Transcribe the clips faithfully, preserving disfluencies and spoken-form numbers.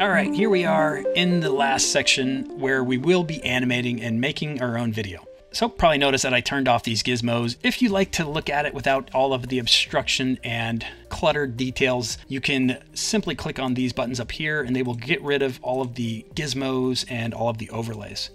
Alright, here we are in the last section where we will be animating and making our own video. So probably notice that I turned off these gizmos. If you like to look at it without all of the obstruction and cluttered details, you can simply click on these buttons up here and they will get rid of all of the gizmos and all of the overlays.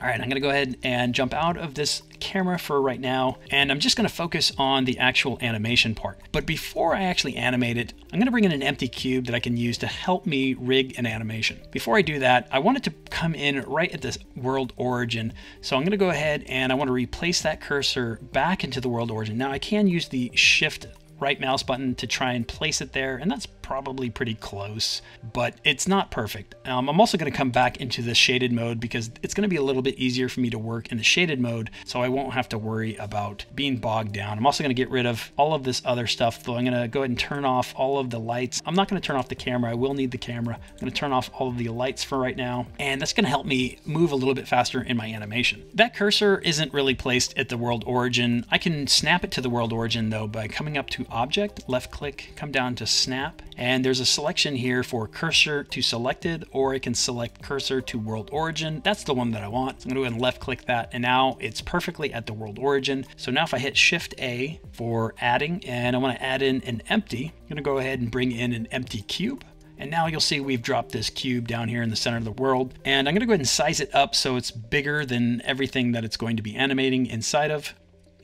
All right, I'm gonna go ahead and jump out of this camera for right now, and I'm just gonna focus on the actual animation part. But before I actually animate it, I'm gonna bring in an empty cube that I can use to help me rig an animation. Before I do that, I want it to come in right at this world origin. So I'm gonna go ahead and I wanna replace that cursor back into the world origin. Now I can use the shift right mouse button to try and place it there, and that's probably pretty close, but it's not perfect. Um, I'm also gonna come back into the shaded mode because it's gonna be a little bit easier for me to work in the shaded mode, so I won't have to worry about being bogged down. I'm also gonna get rid of all of this other stuff, though. I'm gonna go ahead and turn off all of the lights. I'm not gonna turn off the camera, I will need the camera. I'm gonna turn off all of the lights for right now, and that's gonna help me move a little bit faster in my animation. That cursor isn't really placed at the world origin. I can snap it to the world origin though by coming up to Object, left click, come down to Snap, and there's a selection here for cursor to selected, or I can select cursor to world origin. That's the one that I want. So I'm gonna go ahead and left click that, and now it's perfectly at the world origin. So now if I hit Shift A for adding, and I wanna add in an empty, I'm gonna go ahead and bring in an empty cube. And now you'll see we've dropped this cube down here in the center of the world. And I'm gonna go ahead and size it up so it's bigger than everything that it's going to be animating inside of.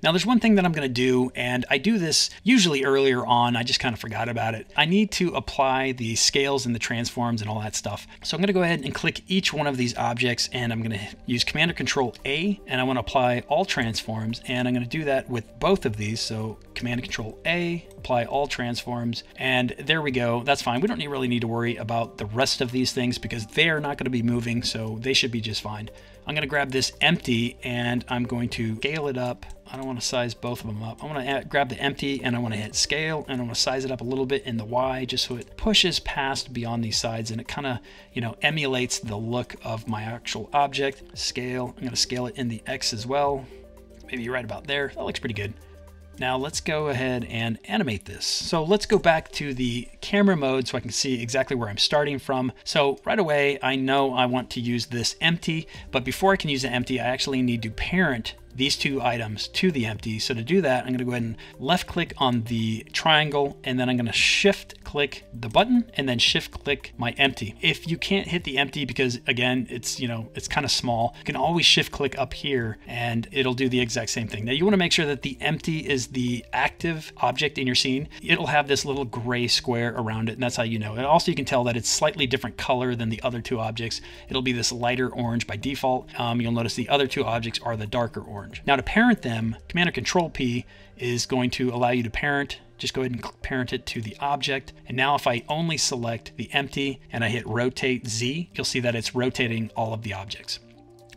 Now there's one thing that I'm gonna do, and I do this usually earlier on, I just kind of forgot about it. I need to apply the scales and the transforms and all that stuff. So I'm gonna go ahead and click each one of these objects, and I'm gonna use Command or Control A, and I wanna apply all transforms, and I'm gonna do that with both of these. So Command and Control A, apply all transforms, and there we go, that's fine. We don't really need to worry about the rest of these things because they're not gonna be moving, so they should be just fine. I'm gonna grab this empty and I'm going to scale it up. I don't wanna size both of them up. I wanna grab the empty and I wanna hit scale and I wanna size it up a little bit in the Y just so it pushes past beyond these sides and it kinda, you know, emulates the look of my actual object. Scale, I'm gonna scale it in the X as well. Maybe right about there, that looks pretty good. Now let's go ahead and animate this. So let's go back to the camera mode so I can see exactly where I'm starting from. So right away, I know I want to use this empty, but before I can use the empty, I actually need to parent these two items to the empty. So to do that, I'm gonna go ahead and left click on the triangle, and then I'm gonna shift click the button and then shift click my empty. If you can't hit the empty because again, it's, you know, it's kind of small, you can always shift click up here and it'll do the exact same thing. Now you wanna make sure that the empty is the active object in your scene. It'll have this little gray square around it, and that's how you know. And also you can tell that it's slightly different color than the other two objects. It'll be this lighter orange by default. Um, you'll notice the other two objects are the darker orange. Now to parent them, Command or Control P is going to allow you to parent. Just go ahead and parent it to the object. And now if I only select the empty and I hit rotate Z, you'll see that it's rotating all of the objects.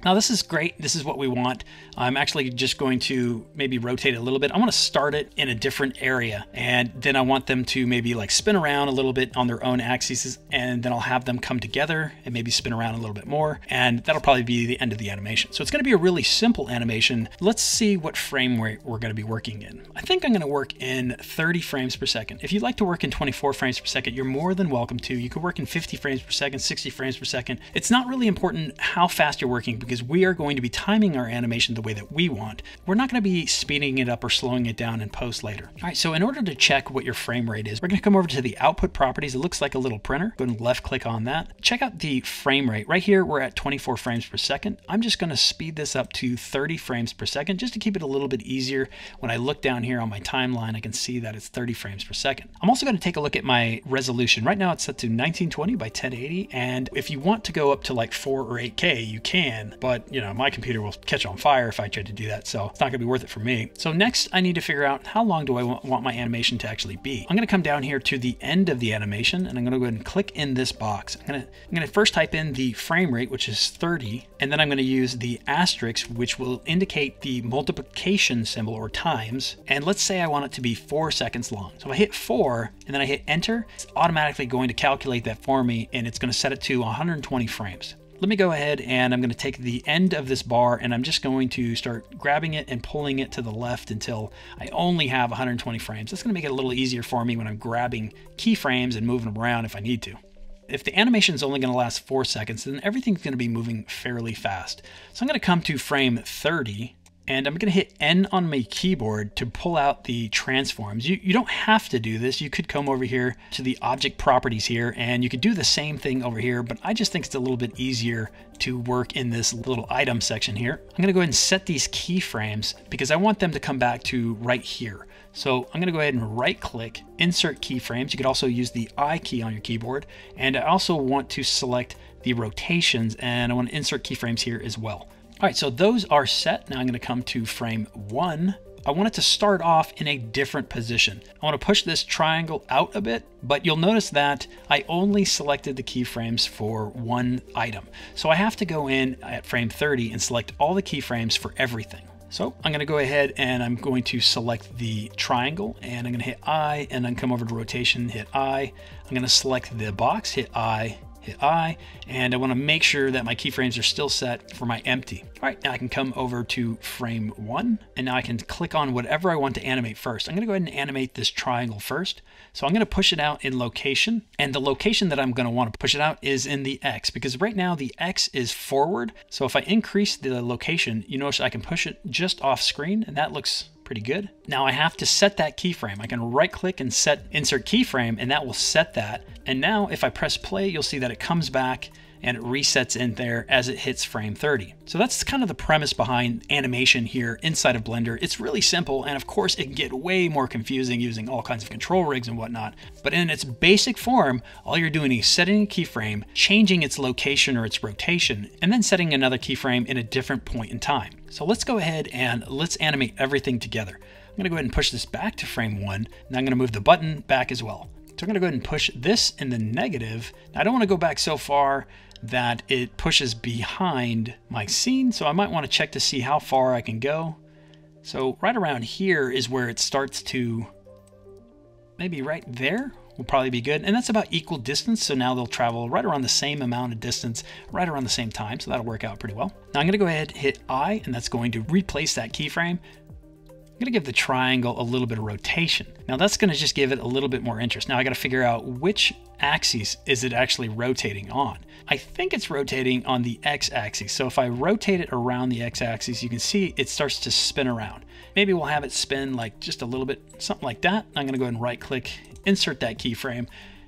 Now this is great, this is what we want. I'm actually just going to maybe rotate a little bit. I wanna start it in a different area, and then I want them to maybe like spin around a little bit on their own axes, and then I'll have them come together and maybe spin around a little bit more, and that'll probably be the end of the animation. So it's gonna be a really simple animation. Let's see what frame rate we're gonna be working in. I think I'm gonna work in thirty frames per second. If you'd like to work in twenty-four frames per second, you're more than welcome to. You could work in fifty frames per second, sixty frames per second. It's not really important how fast you're working because we are going to be timing our animation the way that we want. We're not going to be speeding it up or slowing it down in post later. All right, so in order to check what your frame rate is, we're going to come over to the output properties. It looks like a little printer. Go ahead and left click on that. Check out the frame rate. Right here, we're at twenty-four frames per second. I'm just going to speed this up to thirty frames per second just to keep it a little bit easier. When I look down here on my timeline, I can see that it's thirty frames per second. I'm also going to take a look at my resolution. Right now it's set to nineteen twenty by ten eighty. And if you want to go up to like four or eight K, you can. But you know, my computer will catch on fire if I try to do that, so it's not gonna be worth it for me. So next I need to figure out how long do I want my animation to actually be. I'm gonna come down here to the end of the animation, and I'm gonna go ahead and click in this box. I'm gonna, I'm gonna first type in the frame rate, which is thirty, and then I'm gonna use the asterisk, which will indicate the multiplication symbol or times. And let's say I want it to be four seconds long. So if I hit four and then I hit enter, it's automatically going to calculate that for me, and it's gonna set it to one hundred twenty frames. Let me go ahead and I'm gonna take the end of this bar and I'm just going to start grabbing it and pulling it to the left until I only have one hundred twenty frames. That's gonna make it a little easier for me when I'm grabbing keyframes and moving them around if I need to. if the animation is only going to last four seconds, then everything's going to be moving fairly fast. So I'm going to come to frame thirty, and I'm going to hit N on my keyboard to pull out the transforms. You, you don't have to do this. You could come over here to the object properties here, and you could do the same thing over here, but I just think it's a little bit easier to work in this little item section here. I'm going to go ahead and set these keyframes because I want them to come back to right here. So I'm going to go ahead and right click, insert keyframes. You could also use the I key on your keyboard. And I also want to select the rotations, and I want to insert keyframes here as well. All right, so those are set. Now I'm gonna come to frame one. I want it to start off in a different position. I wanna push this triangle out a bit, but you'll notice that I only selected the keyframes for one item. So I have to go in at frame thirty and select all the keyframes for everything. So I'm gonna go ahead and I'm going to select the triangle, and I'm gonna hit I, and then come over to rotation, hit I. I'm gonna select the box, hit I, hit I, and I want to make sure that my keyframes are still set for my empty. All right, now I can come over to frame one, and now I can click on whatever I want to animate first. I'm going to go ahead and animate this triangle first. So I'm going to push it out in location, and the location that I'm going to want to push it out is in the X, because right now the X is forward. So if I increase the location, you notice I can push it just off screen, and that looks pretty good. Now I have to set that keyframe. I can right click and set insert keyframe, and that will set that. And now if I press play, you'll see that it comes back and it resets in there as it hits frame thirty. So that's kind of the premise behind animation here inside of Blender. It's really simple, and of course it can get way more confusing using all kinds of control rigs and whatnot. But in its basic form, all you're doing is setting a keyframe, changing its location or its rotation, and then setting another keyframe in a different point in time. So let's go ahead and let's animate everything together. I'm gonna go ahead and push this back to frame one, and I'm gonna move the button back as well. So I'm gonna go ahead and push this in the negative. Now, I don't wanna go back so far that it pushes behind my scene, so I might wanna check to see how far I can go. So right around here is where it starts to, maybe right there will probably be good. And that's about equal distance, so now they'll travel right around the same amount of distance, right around the same time, so that'll work out pretty well. Now I'm gonna go ahead and hit I, and that's going to replace that keyframe. I'm gonna give the triangle a little bit of rotation. Now that's gonna just give it a little bit more interest. Now I gotta figure out which axis is it actually rotating on. I think it's rotating on the X-axis. So if I rotate it around the X-axis, you can see it starts to spin around. Maybe we'll have it spin like just a little bit, something like that. I'm gonna go ahead and right click, insert that keyframe.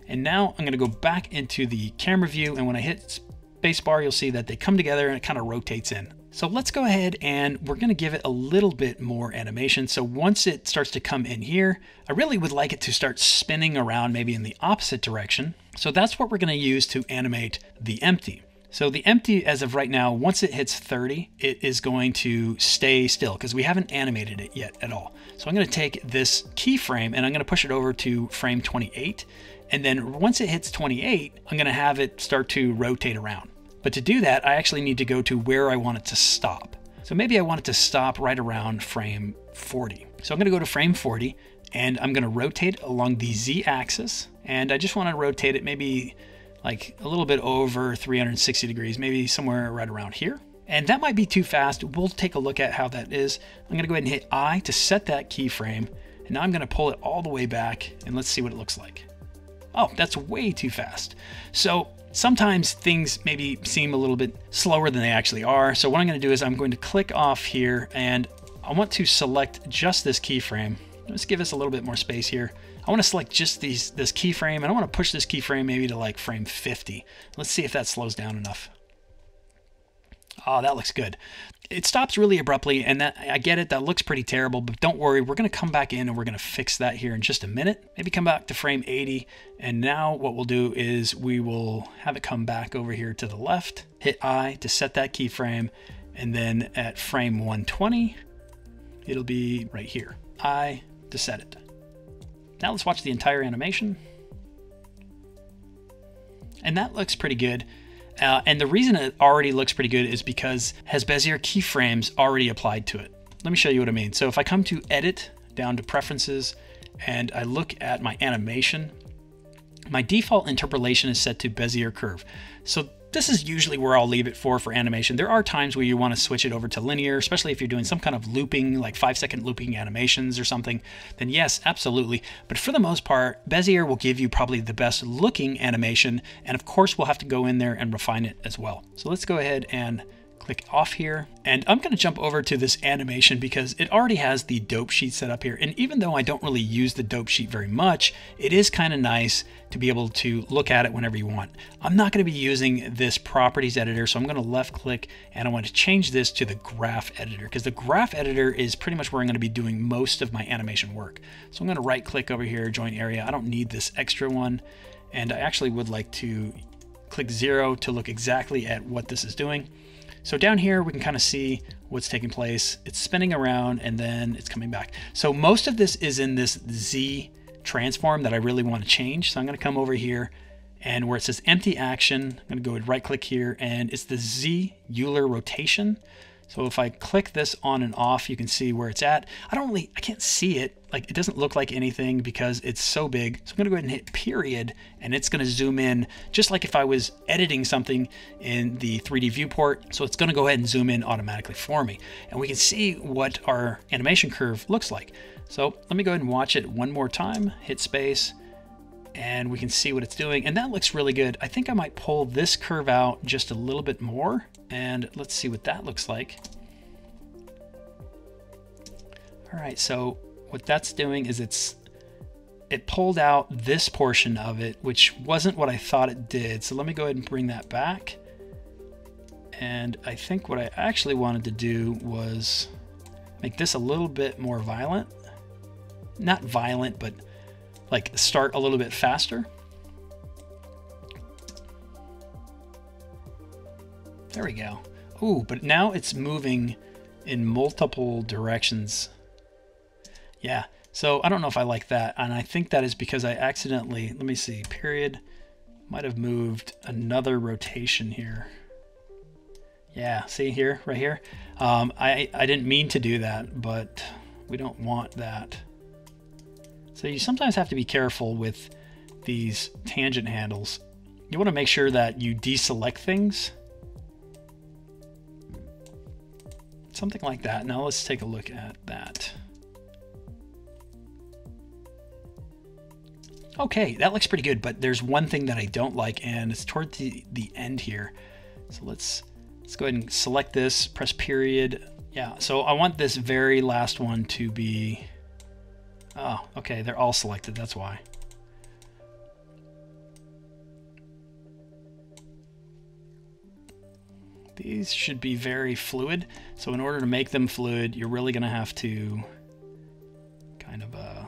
And now I'm gonna go back into the camera view, and when I hit spacebar, you'll see that they come together and it kind of rotates in. So let's go ahead and we're gonna give it a little bit more animation. So once it starts to come in here, I really would like it to start spinning around maybe in the opposite direction. So that's what we're gonna use to animate the empty. So the empty, as of right now, once it hits thirty, it is going to stay still because we haven't animated it yet at all. So I'm gonna take this keyframe and I'm gonna push it over to frame twenty-eight. And then once it hits twenty-eight, I'm gonna have it start to rotate around. But to do that, I actually need to go to where I want it to stop. So maybe I want it to stop right around frame forty. So I'm gonna go to frame forty, and I'm gonna rotate along the Z axis. And I just wanna rotate it maybe like a little bit over three hundred sixty degrees, maybe somewhere right around here. And that might be too fast. We'll take a look at how that is. I'm gonna go ahead and hit I to set that keyframe. And now I'm gonna pull it all the way back, and let's see what it looks like. Oh, that's way too fast. So sometimes things maybe seem a little bit slower than they actually are. So what I'm gonna do is I'm going to click off here, and I want to select just this keyframe. Let's give us a little bit more space here. I wanna select just these this keyframe, and I wanna push this keyframe maybe to like frame fifty. Let's see if that slows down enough. Oh, that looks good. It stops really abruptly, and that, I get it, that looks pretty terrible, but don't worry, we're gonna come back in and we're gonna fix that here in just a minute. Maybe come back to frame eighty, and now what we'll do is we will have it come back over here to the left, hit I to set that keyframe, and then at frame one twenty, it'll be right here, I to set it. Now let's watch the entire animation. And that looks pretty good. Uh, and the reason it already looks pretty good is because it has Bezier keyframes already applied to it. Let me show you what I mean. So if I come to edit down to preferences and I look at my animation, my default interpolation is set to Bezier curve. So This is usually where I'll leave it for for animation. There are times where you want to switch it over to linear, especially if you're doing some kind of looping, like five second looping animations or something, then yes, absolutely. But for the most part, Bezier will give you probably the best looking animation. And of course, we'll have to go in there and refine it as well. So let's go ahead and click off here. And I'm going to jump over to this animation because it already has the dope sheet set up here. And even though I don't really use the dope sheet very much, it is kind of nice to be able to look at it whenever you want. I'm not going to be using this properties editor, so I'm going to left click and I want to change this to the graph editor because the graph editor is pretty much where I'm going to be doing most of my animation work. So I'm going to right click over here, join area. I don't need this extra one. And I actually would like to click zero to look exactly at what this is doing. So down here, we can kind of see what's taking place. It's spinning around and then it's coming back. So most of this is in this Z transform that I really want to change. So I'm going to come over here and where it says empty action, I'm going to go and right click here and it's the Z Euler rotation. So if I click this on and off, you can see where it's at. I don't really, I can't see it. Like it doesn't look like anything because it's so big. So I'm gonna go ahead and hit period and it's gonna zoom in just like if I was editing something in the three D viewport. So it's gonna go ahead and zoom in automatically for me. And we can see what our animation curve looks like. So let me go ahead and watch it one more time, hit space, and we can see what it's doing. And that looks really good. I think I might pull this curve out just a little bit more and let's see what that looks like. All right, so what that's doing is it's it pulled out this portion of it, which wasn't what I thought it did. So let me go ahead and bring that back. And I think what I actually wanted to do was make this a little bit more violent. Not violent, but like start a little bit faster. There we go. Ooh, but now it's moving in multiple directions. Yeah, so I don't know if I like that. And I think that is because I accidentally, let me see, period, might have moved another rotation here. Yeah, see here, right here? Um, I, I didn't mean to do that, but we don't want that. So you sometimes have to be careful with these tangent handles. You want to make sure that you deselect things. Something like that. Now let's take a look at that. Okay, that looks pretty good, but there's one thing that I don't like and it's toward the, the end here. So let's, let's go ahead and select this, press period. Yeah, so I want this very last one to be, oh, okay, they're all selected, that's why. These should be very fluid. So in order to make them fluid, you're really gonna have to kind of, uh,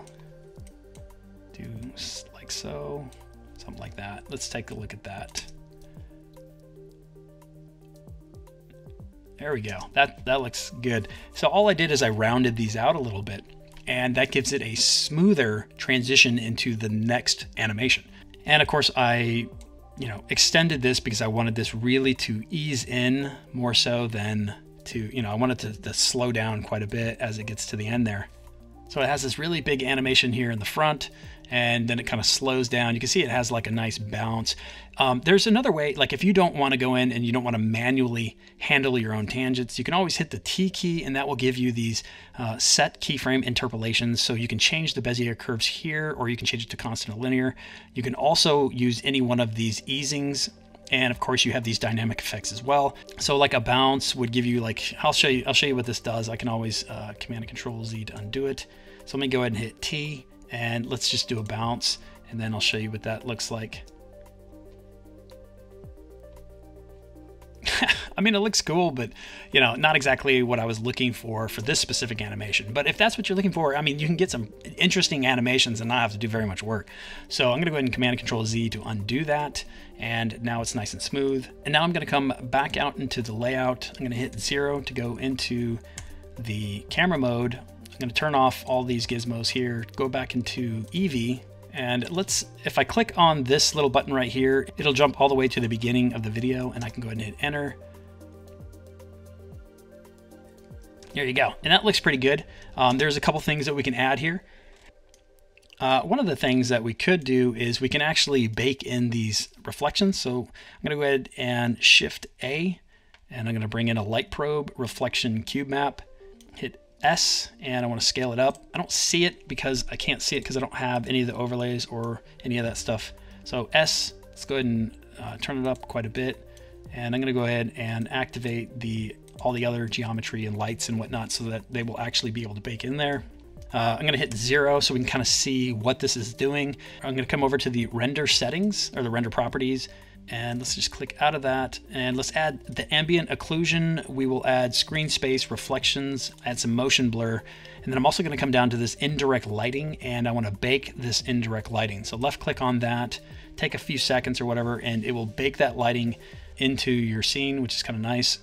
like so, something like that. Let's take a look at that. There we go. That, that looks good. So all I did is I rounded these out a little bit and that gives it a smoother transition into the next animation. And of course I, you know, extended this because I wanted this really to ease in more so than to, you know, I wanted to, to slow down quite a bit as it gets to the end there. So it has this really big animation here in the front and then it kind of slows down. You can see it has like a nice bounce. Um, there's another way, like if you don't want to go in and you don't want to manually handle your own tangents, you can always hit the T key and that will give you these uh, set keyframe interpolations. So you can change the Bezier curves here or you can change it to constant or linear. You can also use any one of these easings. And of course you have these dynamic effects as well. So like a bounce would give you like, I'll show you, I'll show you what this does. I can always uh, command and control Z to undo it. So let me go ahead and hit T and let's just do a bounce. And then I'll show you what that looks like. I mean, it looks cool, but you know, not exactly what I was looking for for this specific animation. But if that's what you're looking for, I mean, you can get some interesting animations and not have to do very much work. So I'm going to go ahead and command and control Z to undo that. And now it's nice and smooth. And now I'm going to come back out into the layout. I'm going to hit zero to go into the camera mode. I'm going to turn off all these gizmos here, go back into eevee. And let's, if I click on this little button right here, it'll jump all the way to the beginning of the video and I can go ahead and hit enter. There you go. And that looks pretty good. Um, there's a couple things that we can add here. Uh, one of the things that we could do is we can actually bake in these reflections. So I'm going to go ahead and Shift A, and I'm going to bring in a light probe reflection cube map, hit S, and I want to scale it up. I don't see it because I can't see it because I don't have any of the overlays or any of that stuff. So S, let's go ahead and uh, turn it up quite a bit. And I'm going to go ahead and activate the all the other geometry and lights and whatnot so that they will actually be able to bake in there. Uh, I'm going to hit zero so we can kind of see what this is doing. I'm going to come over to the render settings or the render properties, and let's just click out of that. And let's add the ambient occlusion. We will add screen space, reflections, add some motion blur. And then I'm also going to come down to this indirect lighting, and I want to bake this indirect lighting. So left click on that, take a few seconds or whatever, and it will bake that lighting into your scene, which is kind of nice.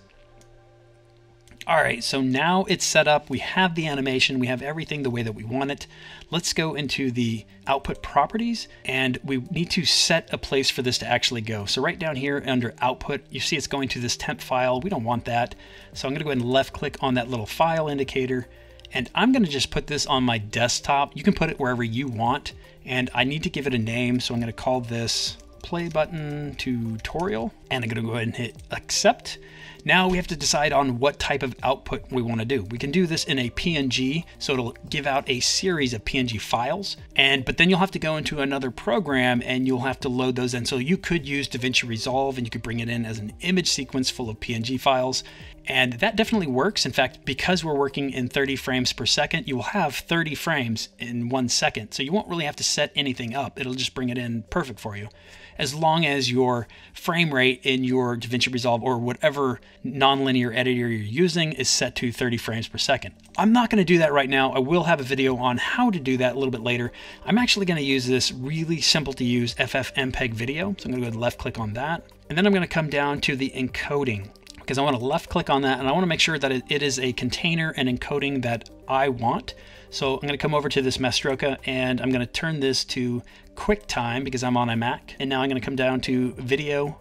All right, so now it's set up. We have the animation, we have everything the way that we want it. Let's go into the output properties, and we need to set a place for this to actually go. So right down here under output, you see it's going to this temp file. We don't want that. So I'm gonna go ahead and left click on that little file indicator, and I'm gonna just put this on my desktop. You can put it wherever you want, and I need to give it a name. So I'm gonna call this play button tutorial, and I'm gonna go ahead and hit accept. Now we have to decide on what type of output we want to do. We can do this in a P N G, so it'll give out a series of P N G files, and but then you'll have to go into another program and you'll have to load those in. So you could use DaVinci Resolve, and you could bring it in as an image sequence full of P N G files, and that definitely works. In fact, because we're working in thirty frames per second, you will have thirty frames in one second. So you won't really have to set anything up. It'll just bring it in perfect for you, as long as your frame rate in your DaVinci Resolve or whatever nonlinear editor you're using is set to thirty frames per second. I'm not gonna do that right now. I will have a video on how to do that a little bit later. I'm actually gonna use this really simple to use F F M P E G video. So I'm gonna go ahead and left click on that. And then I'm gonna come down to the encoding, because I wanna left click on that and I wanna make sure that it, it is a container and encoding that I want. So I'm gonna come over to this Mastroca, and I'm gonna turn this to QuickTime because I'm on a Mac. And now I'm gonna come down to video.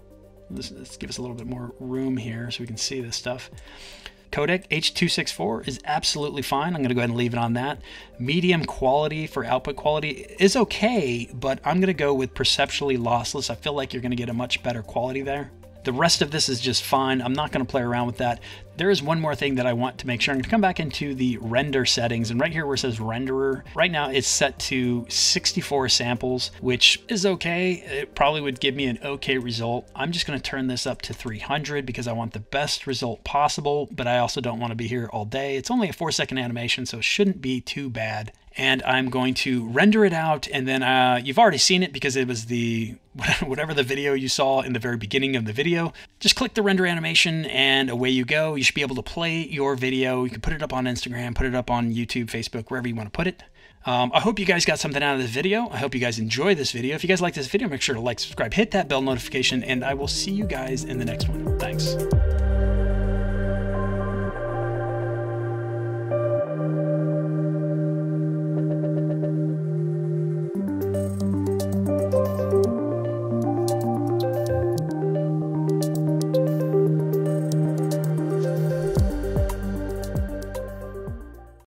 Let's, let's give us a little bit more room here so we can see this stuff. Codec H two sixty-four is absolutely fine. I'm gonna go ahead and leave it on that. Medium quality for output quality is okay, but I'm gonna go with perceptually lossless. I feel like you're gonna get a much better quality there. The rest of this is just fine. I'm not gonna play around with that. There is one more thing that I want to make sure. I'm gonna come back into the render settings, and right here where it says renderer, right now it's set to sixty-four samples, which is okay. It probably would give me an okay result. I'm just gonna turn this up to three hundred because I want the best result possible, but I also don't wanna be here all day. It's only a four second animation, so it shouldn't be too bad. And I'm going to render it out, and then uh, you've already seen it because it was the whatever the video you saw in the very beginning of the video. Just click the render animation and away you go. You should be able to play your video. You can put it up on Instagram, put it up on YouTube, Facebook, wherever you want to put it. Um, I hope you guys got something out of this video. I hope you guys enjoy this video. If you guys like this video, make sure to like, subscribe, hit that bell notification, and I will see you guys in the next one. Thanks.